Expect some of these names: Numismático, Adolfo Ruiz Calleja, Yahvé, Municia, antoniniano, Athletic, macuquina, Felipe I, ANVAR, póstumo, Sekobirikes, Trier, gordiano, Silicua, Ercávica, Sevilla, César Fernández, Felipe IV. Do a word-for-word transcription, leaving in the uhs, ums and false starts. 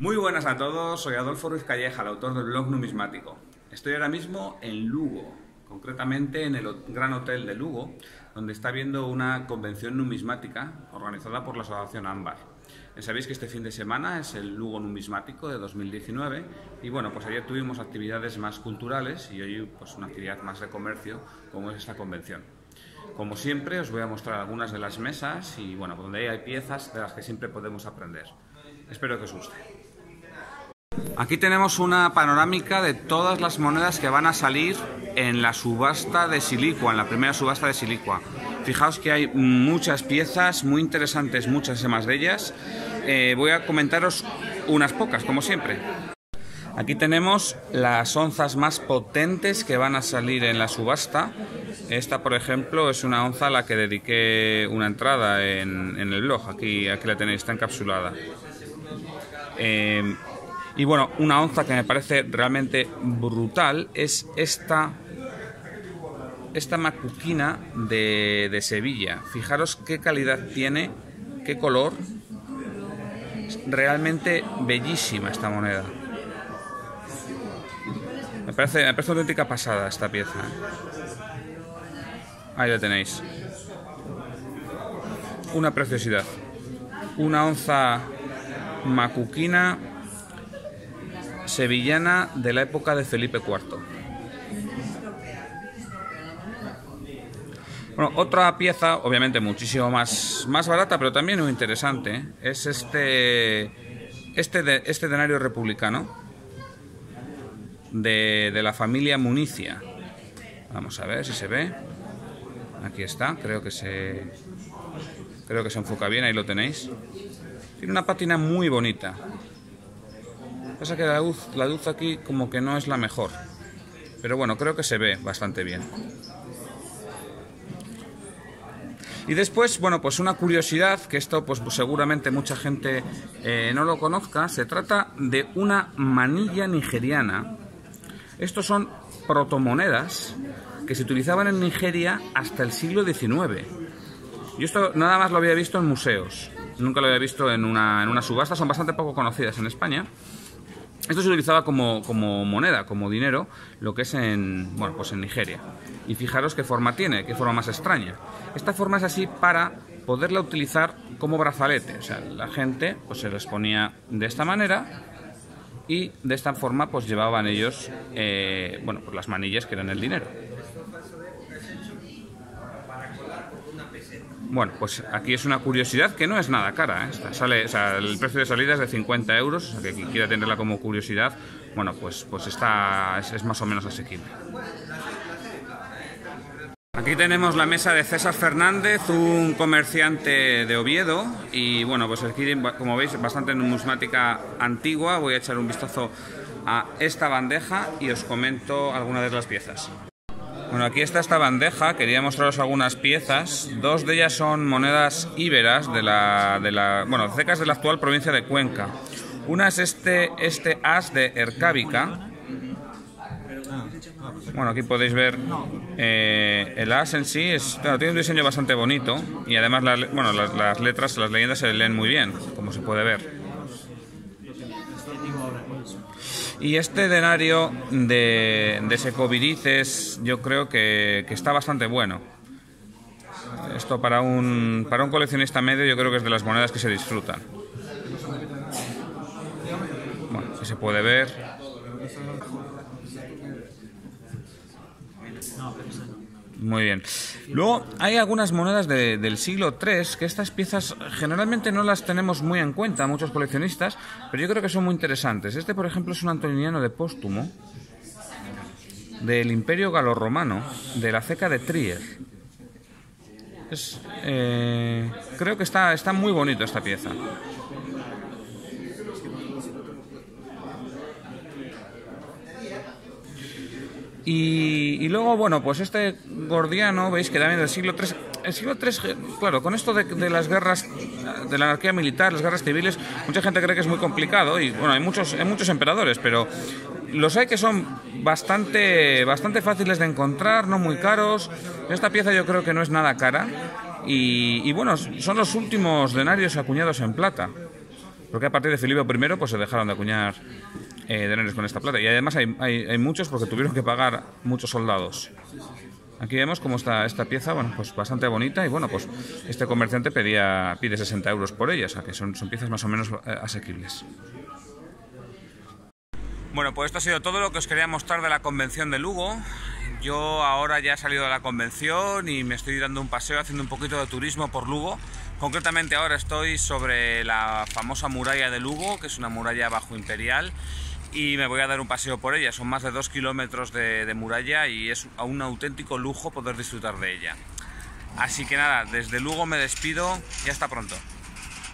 Muy buenas a todos, soy Adolfo Ruiz Calleja, el autor del blog Numismático. Estoy ahora mismo en Lugo, concretamente en el Gran Hotel de Lugo, donde está habiendo una convención numismática organizada por la asociación ANVAR. Sabéis que este fin de semana es el Lugo Numismático de dos mil diecinueve y bueno, pues ayer tuvimos actividades más culturales y hoy pues una actividad más de comercio como es esta convención. Como siempre os voy a mostrar algunas de las mesas y bueno, donde hay piezas de las que siempre podemos aprender. Espero que os guste. Aquí tenemos una panorámica de todas las monedas que van a salir en la subasta de Silicua, en la primera subasta de Silicua. Fijaos que hay muchas piezas, muy interesantes, muchas más de ellas. Eh, voy a comentaros unas pocas, como siempre. Aquí tenemos las onzas más potentes que van a salir en la subasta. Esta, por ejemplo, es una onza a la que dediqué una entrada en, en el blog. Aquí, aquí la tenéis, está encapsulada. Eh, Y bueno, una onza que me parece realmente brutal es esta, esta macuquina de, de Sevilla. Fijaros qué calidad tiene, qué color. Es realmente bellísima esta moneda. Me parece, me parece auténtica pasada esta pieza. Ahí la tenéis. Una preciosidad. Una onza macuquina sevillana de la época de Felipe cuarto. Bueno, otra pieza, obviamente muchísimo más, más barata, pero también muy interesante, ¿eh? Es este este, de, este denario republicano de, de la familia Municia. Vamos a ver si se ve. Aquí está, creo que se creo que se enfoca bien, ahí lo tenéis. Tiene una pátina muy bonita. Pasa que la luz, la luz aquí como que no es la mejor. Pero bueno, creo que se ve bastante bien. Y después, bueno, pues una curiosidad, que esto pues seguramente mucha gente eh, no lo conozca. Se trata de una manilla nigeriana. Estos son protomonedas que se utilizaban en Nigeria hasta el siglo diecinueve. Yo esto nada más lo había visto en museos. Nunca lo había visto en una, en una subasta. Son bastante poco conocidas en España. Esto se utilizaba como, como moneda, como dinero, lo que es en, bueno, pues en Nigeria. Y fijaros qué forma tiene, qué forma más extraña. Esta forma es así para poderla utilizar como brazalete. O sea, la gente pues, se les ponía de esta manera y de esta forma pues llevaban ellos eh, bueno, pues las manillas que eran el dinero. Bueno, pues aquí es una curiosidad que no es nada cara, ¿eh? Esta sale, o sea, el precio de salida es de cincuenta euros, o sea, que quien quiera tenerla como curiosidad, bueno, pues, pues está, es, es más o menos asequible. Aquí tenemos la mesa de César Fernández, un comerciante de Oviedo, y bueno, pues aquí, como veis, bastante numismática antigua. Voy a echar un vistazo a esta bandeja y os comento algunas de las piezas. Bueno, aquí está esta bandeja, quería mostraros algunas piezas. Dos de ellas son monedas íberas de la, de la bueno, cecas de la actual provincia de Cuenca. Una es este, este as de Ercávica. Bueno, aquí podéis ver eh, el as en sí, es, claro, tiene un diseño bastante bonito y además la, bueno, las, las letras, las leyendas se leen muy bien, como se puede ver. Y este denario de, de Sekobirikes yo creo que, que está bastante bueno. Esto para un, para un coleccionista medio yo creo que es de las monedas que se disfrutan. Bueno, que se puede ver. Muy bien. Luego hay algunas monedas de, del siglo tres que estas piezas generalmente no las tenemos muy en cuenta muchos coleccionistas, pero yo creo que son muy interesantes. Este, por ejemplo, es un antoniniano de Póstumo del Imperio Galorromano de la ceca de Trier. Es, eh, creo que está, está muy bonito esta pieza. Y, y luego, bueno, pues este gordiano, veis que también del siglo tres... El siglo tres, claro, con esto de, de las guerras, de la anarquía militar, las guerras civiles, mucha gente cree que es muy complicado y, bueno, hay muchos, hay muchos emperadores, pero los hay que son bastante, bastante fáciles de encontrar, no muy caros. Esta pieza yo creo que no es nada cara y, y bueno, son los últimos denarios acuñados en plata. Porque a partir de Felipe primero pues se dejaron de acuñar eh, denarios con esta plata. Y además hay, hay, hay muchos porque tuvieron que pagar muchos soldados. Aquí vemos cómo está esta pieza, bueno, pues bastante bonita, y bueno, pues este comerciante pedía pide sesenta euros por ella, o sea que son, son piezas más o menos eh, asequibles. Bueno, pues esto ha sido todo lo que os quería mostrar de la convención de Lugo. Yo ahora ya he salido de la convención y me estoy dando un paseo, haciendo un poquito de turismo por Lugo. Concretamente ahora estoy sobre la famosa muralla de Lugo, que es una muralla bajo imperial, y me voy a dar un paseo por ella. Son más de dos kilómetros de, de muralla y es un auténtico lujo poder disfrutar de ella. Así que nada, desde Lugo me despido y hasta pronto.